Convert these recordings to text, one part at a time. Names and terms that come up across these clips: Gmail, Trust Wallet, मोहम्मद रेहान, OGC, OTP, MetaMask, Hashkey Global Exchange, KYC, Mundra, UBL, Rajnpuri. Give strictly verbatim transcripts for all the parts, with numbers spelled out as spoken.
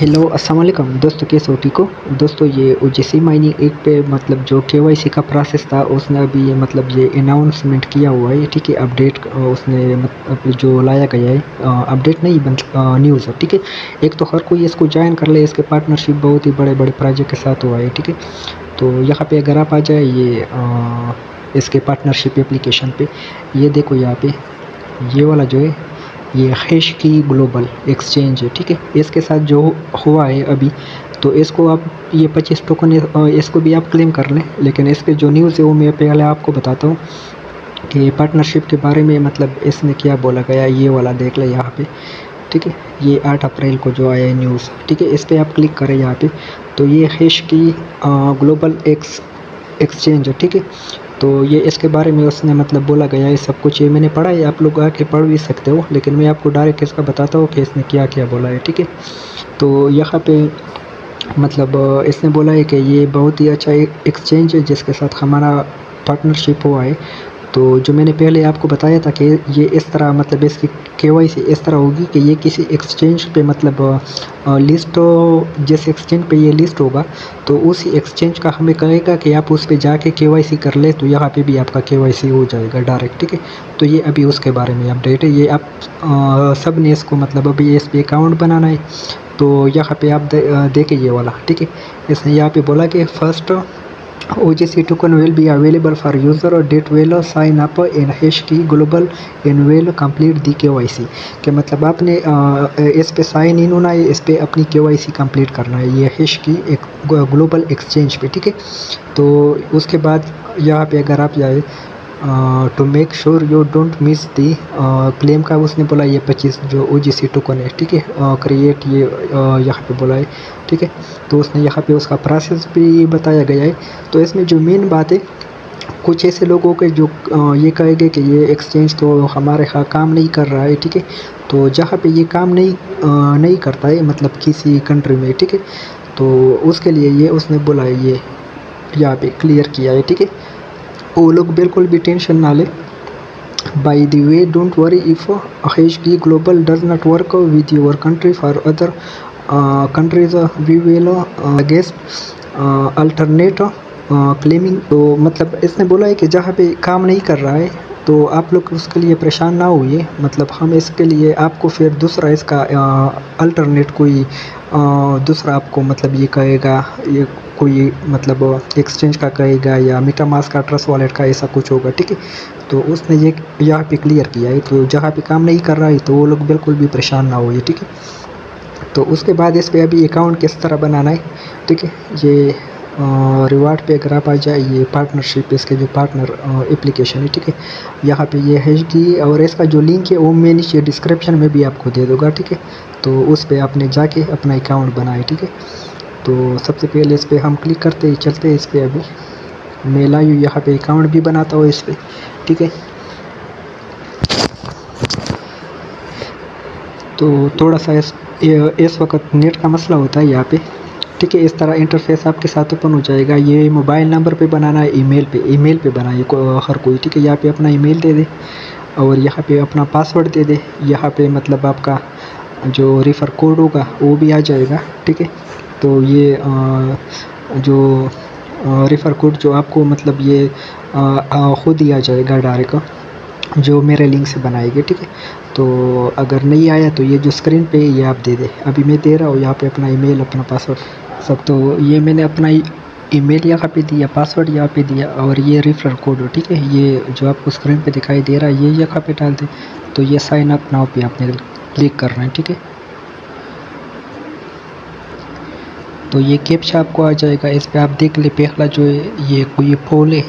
Hello अस्सलाम वालेकुम दोस्तों, कैसे हो? ठीक हो दोस्तों। ये ओजीसी माइनिंग एक पे मतलब जो केवाईसी का प्रोसेस था उसने अभी ये मतलब ये अनाउंसमेंट किया हुआ है, ठीक है। अपडेट उसने मतलब जो लाया गया है, अपडेट नहीं बन न्यूज़ है, ठीक है। एक तो हर कोई इसको ज्वाइन कर ले, इसके पार्टनरशिप बहुत ही बड़े बड़े प्रोजेक्ट के साथ हुआ है, ठीक है। तो यहाँ पर अगर आप आ जाए ये आ, इसके पार्टनरशिप एप्लीकेशन पर, ये देखो यहाँ पर ये वाला जो है ये हैशकी ग्लोबल एक्सचेंज है, ठीक है। इसके साथ जो हुआ है अभी, तो इसको आप ये पच्चीस टोकन इसको भी आप क्लेम कर लें। लेकिन इसके जो न्यूज़ है वो मैं पहले आपको बताता हूँ कि पार्टनरशिप के बारे में मतलब इसमें क्या बोला गया। ये वाला देख लें यहाँ पे, ठीक है। ये आठ अप्रैल को जो आया है न्यूज़, ठीक है। इस पर आप क्लिक करें यहाँ पर, तो ये हैशकी ग्लोबल एक्स एक्सचेंज है, ठीक है। तो ये इसके बारे में उसने मतलब बोला गया है सब कुछ। ये मैंने पढ़ा है, आप लोग आके पढ़ भी सकते हो, लेकिन मैं आपको डायरेक्ट इसका बताता हूँ कि इसने क्या क्या बोला है, ठीक है। तो यहाँ पे मतलब इसने बोला है कि ये बहुत ही अच्छा एक्सचेंज है जिसके साथ हमारा पार्टनरशिप हुआ है। तो जो मैंने पहले आपको बताया था कि ये इस तरह मतलब इसकी केवाईसी इस तरह होगी कि ये किसी एक्सचेंज पे मतलब लिस्ट हो, जिस एक्सचेंज पे ये लिस्ट होगा तो उसी एक्सचेंज का हमें कहेगा कि आप उस पे जाके केवाईसी कर ले, तो यहाँ पे भी आपका केवाईसी हो जाएगा डायरेक्ट, ठीक है। तो ये अभी उसके बारे में अपडेट है। ये आप आ, सब ने इसको मतलब अभी इस पर अकाउंट बनाना है। तो यहाँ पर आप दे, देखें ये वाला, ठीक है। इसने यहाँ पर बोला कि first O G C token will be available for user or that will sign up in Hashkey Global and will complete the K Y C। के मतलब आपने इस पे साइन इन होना है, इस पे अपनी K Y C कंप्लीट करना है, ये Hashkey एक ग्लोबल एक्सचेंज पे, ठीक है। तो उसके बाद यहाँ पे अगर आप जाए to make sure you don't miss the claim का उसने बोला ये पच्चीस जो O G C टोकन है, ठीक है। क्रिएट ये uh, यहाँ पे बोला है, ठीक है। तो उसने यहाँ पे उसका प्रोसेस भी बताया गया है। तो इसमें जो मेन बात है, कुछ ऐसे लोगों के जो uh, ये कहेंगे कि ये एक्सचेंज तो हमारे यहाँ काम नहीं कर रहा है, ठीक है। तो जहाँ पे ये काम नहीं uh, नहीं करता है मतलब किसी कंट्री में, ठीक है, तो उसके लिए ये उसने बोला है, ये यहाँ पे क्लियर किया है, ठीक है। वो लोग बिल्कुल भी टेंशन ना ले। By the way don't worry if Hashkey Global does not work with your country for other countries we will guest alternate claiming. तो मतलब इसने बोला है कि जहाँ पे काम नहीं कर रहा है तो आप लोग उसके लिए परेशान ना होइए, मतलब हम इसके लिए आपको फिर दूसरा इसका अल्टरनेट कोई आ, दूसरा आपको मतलब ये कहेगा, ये कोई मतलब एक्सचेंज का कहेगा या मेटामास्क का, ट्रस्ट वॉलेट का, ऐसा कुछ होगा, ठीक है। तो उसने ये यहाँ पे क्लियर किया है। तो जहाँ पे काम नहीं कर रहा है तो वो लोग बिल्कुल भी परेशान ना हो, ये ठीक है। तो उसके बाद इस पर अभी अकाउंट किस तरह बनाना है, ठीक है। ये रिवार्ड पे अगर आप आ जाए, ये पार्टनरशिप इसके जो पार्टनर एप्लीकेशन है, ठीक है। यहाँ पे ये Hashkey और इसका जो लिंक है वो मैं नीचे डिस्क्रिप्शन में भी आपको दे दूँगा, ठीक है। तो उस पर आपने जाके अपना अकाउंट बनाए, ठीक है। तो सबसे पहले इस पर हम क्लिक करते ही चलते हैं इस पर। अभी मैं लाइव यहाँ पे अकाउंट भी बनाता हूँ इस पर, ठीक है। तो थोड़ा सा इस, इस वक्त नेट का मसला होता है यहाँ पे, ठीक है। इस तरह इंटरफेस आपके साथ ओपन हो जाएगा। ये मोबाइल नंबर पे बनाना है, ईमेल पे ईमेल पे बनाइए हर कोई, ठीक है। यहाँ पे अपना ईमेल दे दे और यहाँ पे अपना पासवर्ड दे दे। यहाँ पे मतलब आपका जो रेफ़र कोड होगा वो भी आ जाएगा, ठीक है। तो ये आ, जो रेफ़र कोड जो आपको मतलब ये आ, आ, खुद ही आ जाएगा डायरेक्ट, जो मेरे लिंक से बनाएगी, ठीक है। तो अगर नहीं आया तो ये जो स्क्रीन पे ये आप दे दे, अभी मैं दे रहा हूँ यहाँ पे अपना ईमेल, अपना पासवर्ड सब। तो ये मैंने अपना ईमेल यहाँ पे दिया, पासवर्ड यहाँ पे दिया और ये रेफरल कोड, ठीक है। ये जो आपको स्क्रीन पे दिखाई दे रहा है ये यहाँ पे डाल दें। तो ये साइन अप नाउ पे आपने क्लिक करना है, ठीक है। तो ये कैप्चा आपको आ जाएगा, इस पर आप देख ले। पहला जो है ये कोई फूल है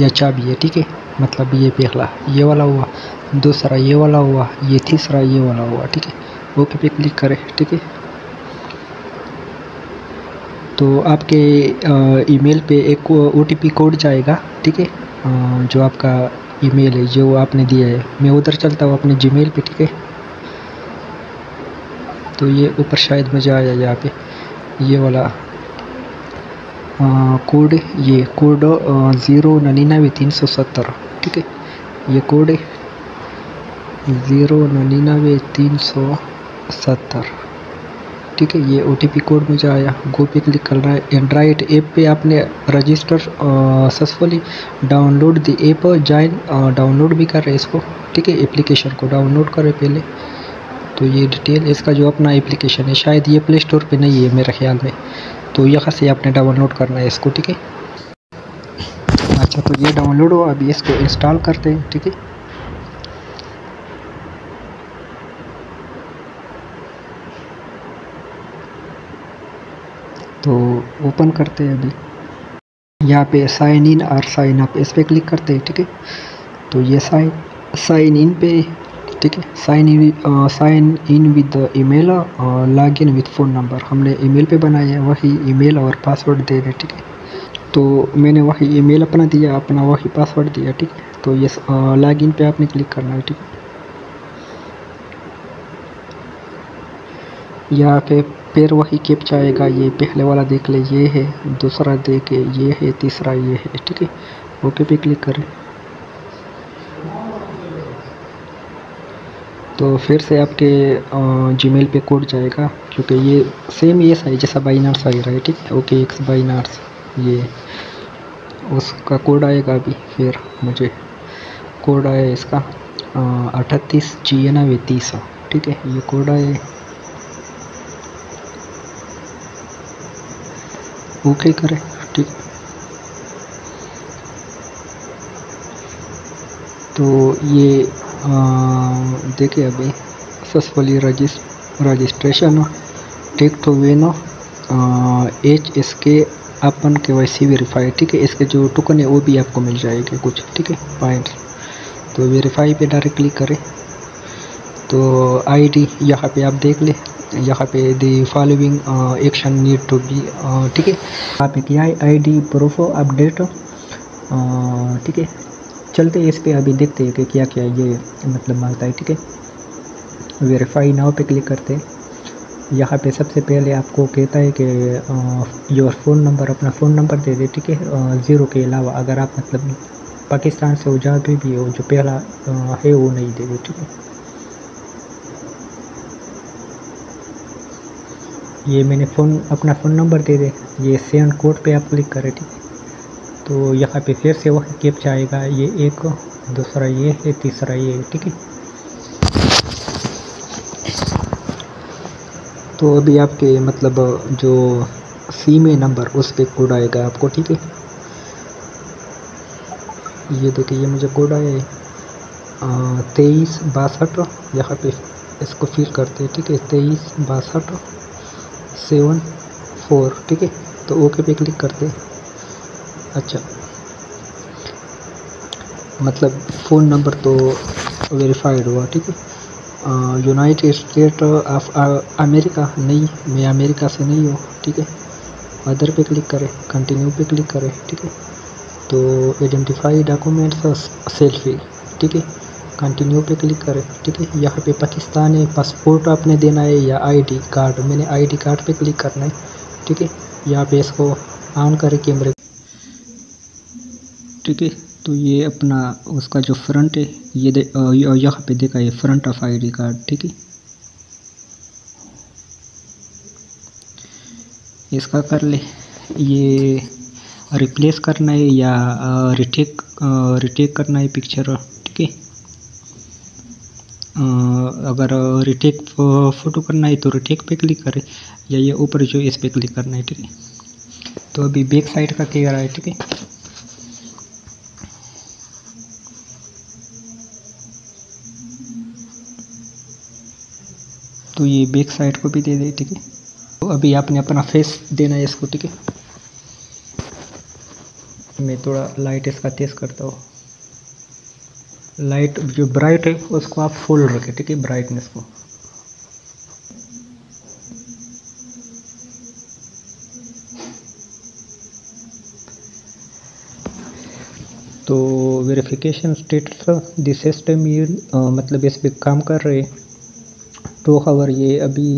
या चाबी है, ठीक है। मतलब ये पहला ये वाला हुआ, दूसरा ये वाला हुआ, ये तीसरा ये वाला हुआ, ठीक है। ओके पे क्लिक करें, ठीक है। तो आपके ईमेल पे एक ओटीपी कोड जाएगा, ठीक है। जो आपका ईमेल है जो आपने दिया है, मैं उधर चलता हूँ अपने जीमेल पे, ठीक है। तो ये ऊपर शायद मुझे आया यहाँ पे ये वाला आ, कोड, ये कोड ज़ीरो निन्यानवे तीन सौ सत्तर, ठीक है। ये कोड ज़ीरो निन्यानवे तीन सौ सत्तर, ठीक है। ये ओटीपी कोड मुझे आया, गो पे क्लिक करना है। एंड्राइड ऐप पे आपने register successfully, download the app, join download भी कर रहे हैं इसको, ठीक है। एप्लीकेशन को डाउनलोड कर रहे पहले, तो ये डिटेल इसका जो अपना एप्लीकेशन है, शायद ये प्ले स्टोर पे नहीं है मेरे ख्याल में, तो यहाँ से आपने डाउनलोड करना है इसको, ठीक है। अच्छा, तो ये डाउनलोड हो, अभी इसको इंस्टॉल करते हैं, ठीक है। तो ओपन करते हैं। अभी यहाँ पे साइन इन और साइन अप, इस पर क्लिक करते हैं, ठीक है। तो ये साइन साइन इन पे, ठीक है, sign in sign in with email और log in with phone number, हमने ईमेल पे बनाया है, वही ईमेल और पासवर्ड दे रहे, ठीक है। तो मैंने वही ईमेल अपना दिया, अपना वही पासवर्ड दिया, ठीक है। तो ये लॉग इन पे आपने क्लिक करना है, ठीक है। यहाँ पे फिर वही कैप्चा आएगा, ये पहले वाला देख ले, ये है, दूसरा देखे ये है, तीसरा ये है, ठीक है। ओके पे क्लिक करें, तो फिर से आपके जीमेल पे कोड जाएगा, क्योंकि ये सेम ये साइज जैसा बाइनार्स आ रहा है, ठीक है। ओके एक्स बाइनार्स, ये उसका कोड आएगा। अभी फिर मुझे कोड आया इसका अठतीस छियानवे तीस, ठीक है, ये कोड आया। ओके करें, ठीक। तो ये देखिए अभी सक्सेसफुली रजिस्ट्रेशन, ठीक to win H S K अपन के वाई सी वेरीफाई, ठीक है। इसके जो टोकन है वो भी आपको मिल जाएगा कुछ, ठीक है, पॉइंट। तो वेरीफाई पे डायरेक्ट क्लिक करें, तो आईडी यहाँ पे आप देख ले, यहाँ पे the following action need to be, ठीक है। यहाँ पे क्या है, आई डी प्रूफ अपडेट, ठीक है। चलते हैं इस पर, अभी देखते हैं कि क्या क्या ये मतलब मांगता है, ठीक है। वेरीफाई नाउ पे क्लिक करते हैं। यहाँ पे सबसे पहले आपको कहता है कि योर फ़ोन नंबर, अपना फ़ोन नंबर दे दे, ठीक है। ज़ीरो के अलावा अगर आप मतलब पाकिस्तान से हो जहाँ पे भी हो, जो पहला आ, है वो नहीं दे दे, ठीक है। ये मैंने फ़ोन अपना फ़ोन नंबर दे दे, ये सेंड कोड पे आप क्लिक करें, ठीक है। तो यहाँ पे फिर से वही कैप्चा आएगा, ये एक, दूसरा ये है, तीसरा ये है, ठीक है। तो अभी आपके मतलब जो सी में नंबर उस पर कोड आएगा आपको, ठीक है। ये देखिए, ये मुझे कोड आया है तेईस बासठ, यहाँ पे इसको फिल करते हैं, ठीक है, तेईस बासठ सेवन फोर, ठीक है। तो ओके पे क्लिक करते हैं। अच्छा, मतलब फ़ोन नंबर तो वेरीफाइड हुआ, ठीक है। यूनाइटेड स्टेट ऑफ अमेरिका नहीं, मैं अमेरिका से नहीं हूँ, ठीक है। अदर पे क्लिक करें, कंटिन्यू पे क्लिक करें, ठीक है। तो आइडेंटिफाई डॉक्यूमेंट्स सेल्फी, ठीक है, कंटिन्यू पे क्लिक करें, ठीक है। यहाँ पे पाकिस्तान है, पासपोर्ट आपने देना है या आईडी कार्ड, मैंने आईडी कार्ड पे क्लिक करना है, ठीक है। यहाँ पे इसको ऑन करें कैमरे, ठीक है। तो ये अपना उसका जो फ्रंट है, ये दे यहाँ पे देखा है फ्रंट ऑफ आईडी कार्ड, ठीक है। इसका कर ले, ये रिप्लेस करना है या रिटेक रिटेक करना है पिक्चर, ठीक है। अगर रिटेक फ़ोटो करना है तो रिटेक पे क्लिक करें, या ये ऊपर जो इस पे क्लिक करना है, ठीक है। तो अभी बैक साइड का कह रहा है, ठीक है। तो ये बैक साइड को भी दे दे, ठीक है। तो अभी आपने अपना फेस देना है इसको, ठीक है। मैं थोड़ा लाइट इसका तेज़ करता हूँ, लाइट जो ब्राइट है उसको आप फुल रखें, ठीक है, ब्राइटनेस को। तो वेरिफिकेशन स्टेटस द सिस्टम ये मतलब इस पर काम कर रहे तो खबर, ये अभी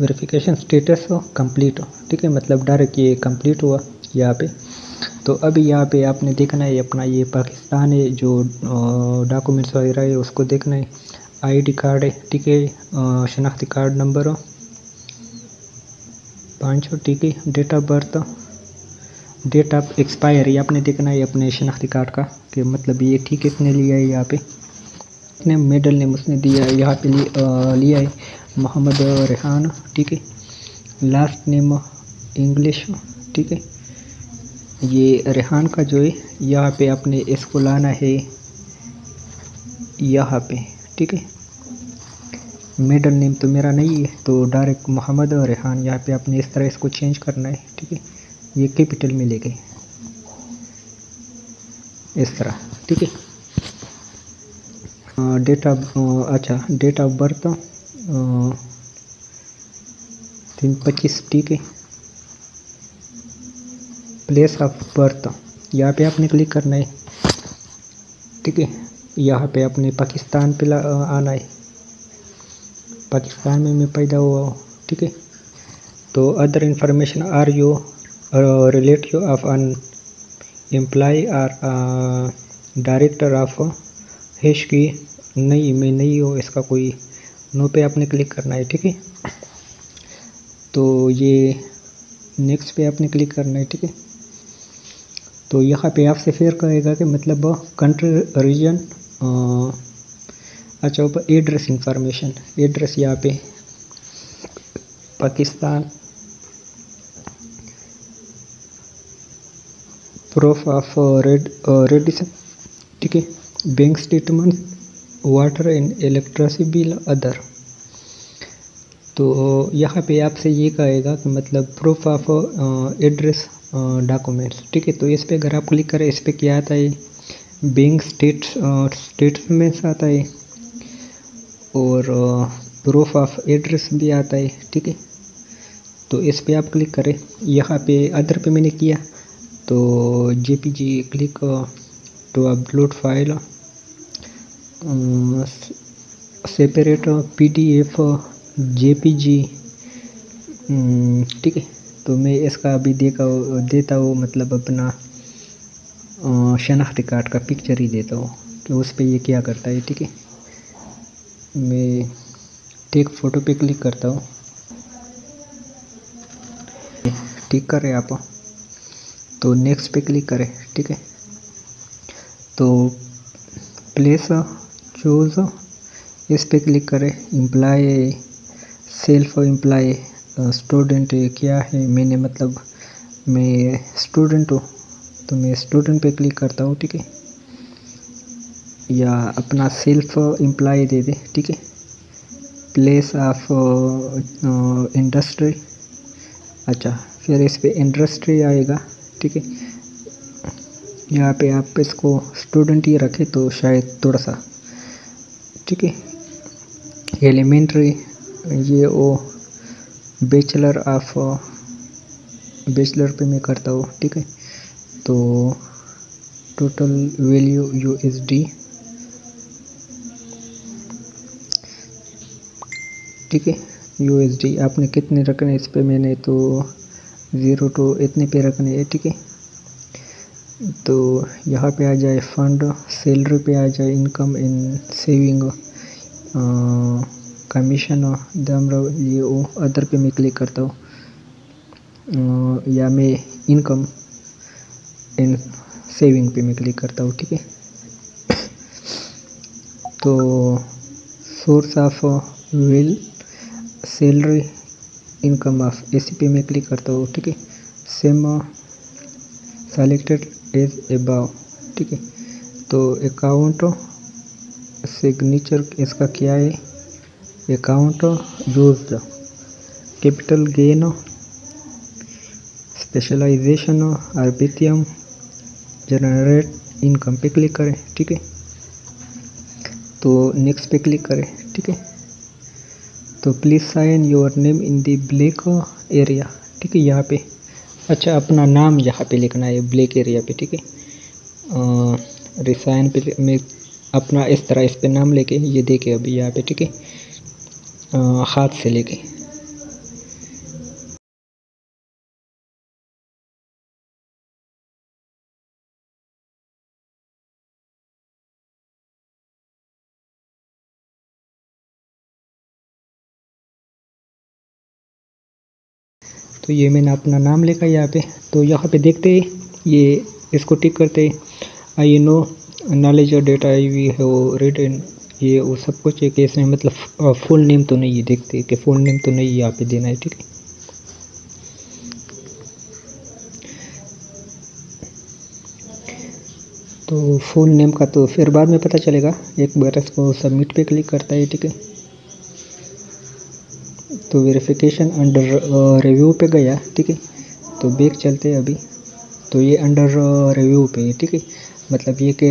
वेरिफिकेशन स्टेटस कंप्लीट हो, ठीक है, मतलब डायरेक्ट ये कंप्लीट हुआ यहाँ पे। तो अभी यहाँ पे आपने देखना है अपना ये पाकिस्तान है, जो डॉक्यूमेंट्स वगैरह है उसको देखना है, आईडी कार्ड है, ठीक है, शनाख्ती कार्ड नंबर पाँचों ठीक है। Date of birth, date of expiry आपने देखना है अपने शनाख्ती कार्ड का कि मतलब ये ठीक किसने लिया है। यहाँ पे ने मेडल नेम उसने दिया है यहाँ पे लि, आ, लिया है मोहम्मद रेहान ठीक है। लास्ट नेम इंग्लिश ठीक है। ये रेहान का जो है यहाँ पे आपने इसको लाना है यहाँ पे ठीक है। मिडल नेम तो मेरा नहीं है तो डायरेक्ट मोहम्मद और रेहान यहाँ पे आपने इस तरह इसको चेंज करना है ठीक है। ये कैपिटल में ले गए इस तरह ठीक है। डेट ऑफ अच्छा डेट ऑफ बर्थ तीन पच्चीस ठीक है। प्लेस ऑफ बर्थ यहाँ पे आपने क्लिक करना है ठीक है। यहाँ पे आपने पाकिस्तान पे आना है, पाकिस्तान में मैं पैदा हुआ हूँ ठीक है। तो other information are you relative of an employ or director of Hashkey, नहीं मैं नहीं हूँ इसका कोई, नो पे आपने क्लिक करना है ठीक है। तो ये नेक्स्ट पे आपने क्लिक करना है ठीक है। तो यहाँ पे आपसे फिर कहेगा कि मतलब कंट्री रीजन अच्छा ऊपर एड्रेस इंफॉर्मेशन, एड्रेस यहाँ पे पाकिस्तान, प्रूफ ऑफ रेड रेडिसन ठीक है, bank statement, water and electricity bill other. तो यहाँ पे आपसे ये कहेगा कि मतलब प्रूफ ऑफ एड्रेस डॉक्यूमेंट्स ठीक है। तो इस पर अगर आप क्लिक करें इस पर क्या आता है, बैंक स्टेट स्टेटमेंट्स आता है और प्रूफ ऑफ एड्रेस भी आता है ठीक है। तो इस पर आप क्लिक करें, यहाँ पे अदर पे मैंने किया तो JPG click to upload file separate PDF JPG ठीक है। तो मैं इसका अभी देखा देता हूँ मतलब अपना शनाख्ती कार्ड का पिक्चर ही देता हूँ कि उस पर ये क्या करता है ठीक है। मैं टेक फोटो पे क्लिक करता हूँ, ठीक कर रहे आप, तो नेक्स्ट पे क्लिक करें ठीक है। तो प्लेस चूज इस पे क्लिक करें, एम्प्लॉय सेल्फ एम्प्लॉय स्टूडेंट क्या है, मैंने मतलब मैं स्टूडेंट हूँ तो मैं स्टूडेंट पे क्लिक करता हूँ ठीक है। या अपना सेल्फ एम्प्लॉय दे दे ठीक है। प्लेस ऑफ इंडस्ट्री अच्छा फिर इस पे इंडस्ट्री आएगा ठीक है। यहाँ पे आप इसको स्टूडेंट ही रखें तो शायद थोड़ा सा ठीक है। एलिमेंट्री ये वो बैचलर ऑफ बैचलर पे मैं करता हूँ ठीक है। तो टोटल वैल्यू यूएसडी ठीक है। यूएसडी आपने कितने रखने इस पे मैंने तो ज़ीरो टू इतने पे रखने हैं ठीक है। तो यहाँ पे आ जाए फंड, सैलरी पे आ जाए इनकम इन सेविंग, कमीशन दम ये वो अदर पे मैं क्लिक करता हूँ या मैं इनकम इन सेविंग पे मैं क्लिक करता हूँ ठीक है। तो source of will salary income of इसी पे मैं क्लिक करता हूँ ठीक है। सेम सेलेक्टेड एज एबाव ठीक है। तो अकाउंट सिग्नेचर इसका क्या है, account use capital gain specialization arbitrage generate income पे क्लिक करें ठीक है। तो नेक्स्ट पे क्लिक करें ठीक है। तो please sign your name in the black area ठीक है। यहाँ पे अच्छा अपना नाम यहाँ पे लिखना है ब्लैक एरिया पे ठीक है। रिसाइन पे मैं अपना इस तरह इस पे नाम लेके ये देखे अभी यहाँ पे ठीक है। हाथ से लेके तो ये मैंने अपना नाम लिखा यहाँ पे। तो यहाँ पे देखते हैं ये इसको टिक करते हैं, आई नो नॉलेज और डेटा आई वी है वो रिटर्न ये वो सब कुछ एक ऐसे मतलब फुल नेम तो नहीं है, देखते हैं कि फुल नेम तो नहीं यहाँ पे देना है, ठीक है। तो फुल नेम का तो फिर बाद में पता चलेगा, एक बार इसको सबमिट पे क्लिक करता है, ठीक है। तो वेरिफिकेशन अंडर रिव्यू पे गया, ठीक है। तो बैक चलते हैं अभी, तो ये अंडर रिव्यू पे है, ठीक है। मतलब ये कि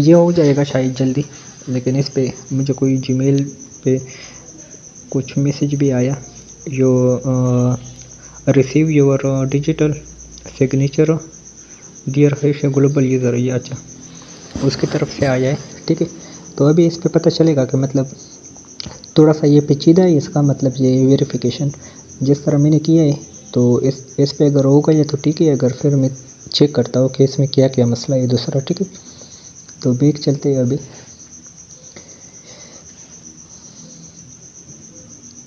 ये हो जाएगा शायद जल्दी, लेकिन इस पे मुझे कोई जीमेल पे कुछ मैसेज भी आया, you receive your digital signature dear Hashkey global user, ये अच्छा उसकी तरफ से आया है, ठीक है। तो अभी इस पे पता चलेगा कि मतलब थोड़ा सा ये पेचीदा है इसका, मतलब ये वेरिफिकेशन जिस तरह मैंने किया है। तो इस इस पे अगर होगा ये तो ठीक है, अगर फिर मैं चेक करता हूँ कि इसमें क्या क्या मसला है दूसरा, ठीक है। तो बैक चलते हैं अभी।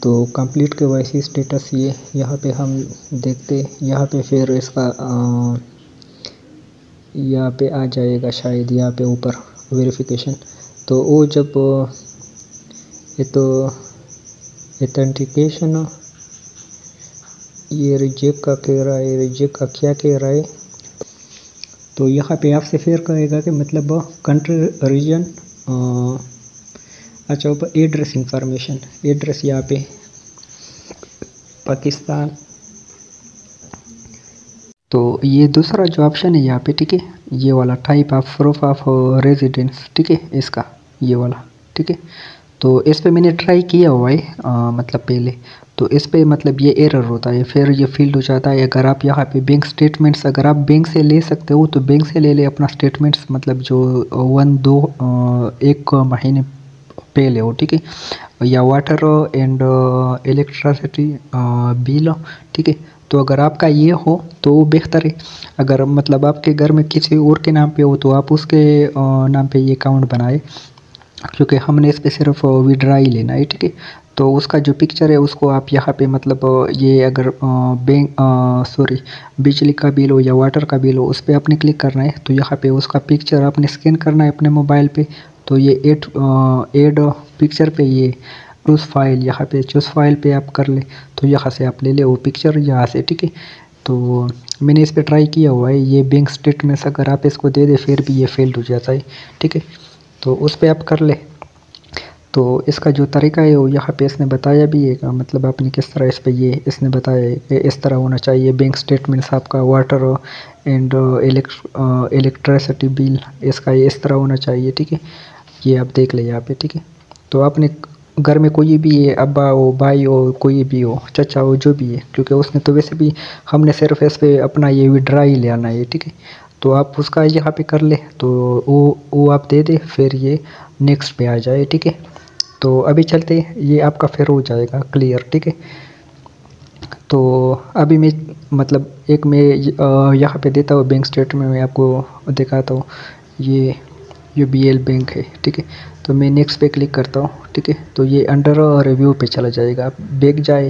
तो कंप्लीट के वाई सी स्टेटस ये यहाँ पे हम देखते, यहाँ पे फिर इसका आ, यहाँ पे आ जाएगा शायद यहाँ पे ऊपर वेरिफिकेशन। तो वो जब ये तो ऑथेंटिकेशन ये रिजेक्ट का कह रहा है, रिजेक्ट का क्या कह रहा है। तो यहाँ पे आपसे फिर कहेगा कि मतलब कंट्री रीजन अच्छा ऊपर एड्रेस इंफॉर्मेशन, एड्रेस यहाँ पे पाकिस्तान। तो ये दूसरा जो ऑप्शन है यहाँ पे, ठीक है, ये वाला type of proof of residence, ठीक है, इसका ये वाला, ठीक है। तो इस पे मैंने ट्राई किया हुआ है आ, मतलब पहले, तो इस पे मतलब ये एरर होता है, फिर ये फील्ड हो जाता है। अगर आप यहाँ पे बैंक स्टेटमेंट्स अगर आप बैंक से ले सकते हो तो बैंक से ले ले अपना स्टेटमेंट्स, मतलब जो वन दो आ, एक महीने पहले हो, ठीक है, या वाटर एंड इलेक्ट्रिसिटी बिल, ठीक है। तो अगर आपका ये हो तो बेहतर है, अगर मतलब आपके घर में किसी और के नाम पे हो तो आप उसके नाम पे ये अकाउंट बनाए, क्योंकि हमने इस पर सिर्फ विड्रा ही लेना है, ठीक है। तो उसका जो पिक्चर है उसको आप यहाँ पे मतलब ये अगर बैंक सॉरी बिजली का बिल हो या वाटर का बिल हो उस पर आपने क्लिक करना है। तो यहाँ पे उसका पिक्चर आपने स्कैन करना है अपने मोबाइल पे। तो ये एड एड पिक्चर पे ये चूज़ फाइल, यहाँ पे चूज़ फाइल पे आप कर ले, तो यहाँ से आप ले ले वो पिक्चर यहाँ से, ठीक है। तो मैंने इस पर ट्राई किया हुआ है, ये बैंक स्टेटमेंट्स अगर आप इसको दे दे फिर भी ये फेल्ड हो जाता है, ठीक है। तो उस पर आप कर ले। तो इसका जो तरीका है वो यहाँ पे इसने बताया भी है, मतलब आपने किस तरह इस पर ये इसने बताया है कि इस तरह होना चाहिए बैंक स्टेटमेंट्स आपका, वाटर एंड इलेक्ट्रिसिटी बिल इसका इस तरह होना चाहिए, ठीक है। ये आप देख ले यहाँ पे, ठीक है। तो आपने घर में कोई भी है, अब्बा हो, भाई हो, कोई भी हो, चाचा हो, जो भी है, क्योंकि उसने तो वैसे भी हमने सिर्फ इस पर अपना ये विड्रा ही ले आना है, ठीक है। तो आप उसका यहाँ पे कर ले, तो वो वो आप दे दे फिर ये नेक्स्ट पे आ जाए, ठीक है। तो अभी चलते ये आपका फिर हो जाएगा क्लियर, ठीक है। तो अभी मैं मतलब एक मैं यहाँ पे देता हूँ बैंक स्टेटमेंट में आपको दिखाता हूँ, ये यूबीएल बैंक है, ठीक है। तो मैं नेक्स्ट पे क्लिक करता हूँ, ठीक है। तो ये अंडर रिव्यू पे चला जाएगा, आप बैक जाए,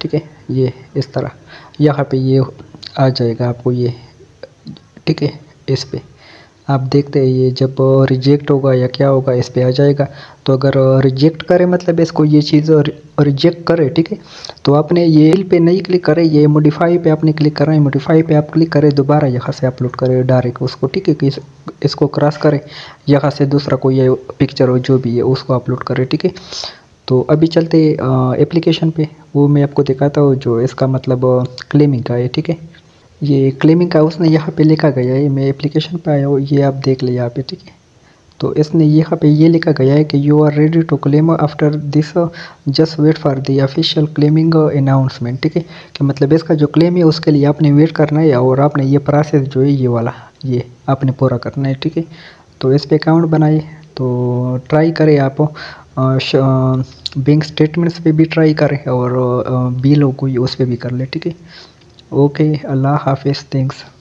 ठीक है। ये इस तरह यहाँ पे ये आ जाएगा आपको ये, ठीक है। इस पे आप देखते हैं ये जब रिजेक्ट होगा या क्या होगा इस पे आ जाएगा। तो अगर रिजेक्ट करे मतलब इसको ये चीज़ रिजेक्ट करे, ठीक है। तो आपने ये पे नहीं क्लिक करे, ये मॉडिफाई पे आपने क्लिक करें, मॉडिफाई पे आप क्लिक करें, दोबारा यहाँ से अपलोड करें डायरेक्ट उसको, ठीक है। कि इस, इसको क्रॉस करें, यहाँ से दूसरा कोई ये पिक्चर हो जो भी है उसको अपलोड करें, ठीक है। तो अभी चलते एप्लीकेशन पे, वो मैं आपको दिखाता हूँ जो इसका मतलब क्लेमिंग का है, ठीक है। ये क्लेमिंग का उसने यहाँ पे लिखा गया है, मैं एप्लीकेशन पे आया हूँ, ये आप देख ले यहाँ पे, ठीक है। तो इसने यहाँ पे ये लिखा गया है कि you are ready to claim after this, just wait for the official claiming announcement, ठीक है। कि मतलब इसका जो क्लेम है उसके लिए आपने वेट करना है और आपने ये प्रोसेस जो है ये वाला ये आपने पूरा करना है, ठीक है। तो इस पर अकाउंट बनाए, तो ट्राई करें आप बैंक स्टेटमेंट्स पर भी ट्राई करें और बिल हो कोई उस पर भी कर ले, ठीक है। ओके, अल्लाह हाफिज़, थैंक्स।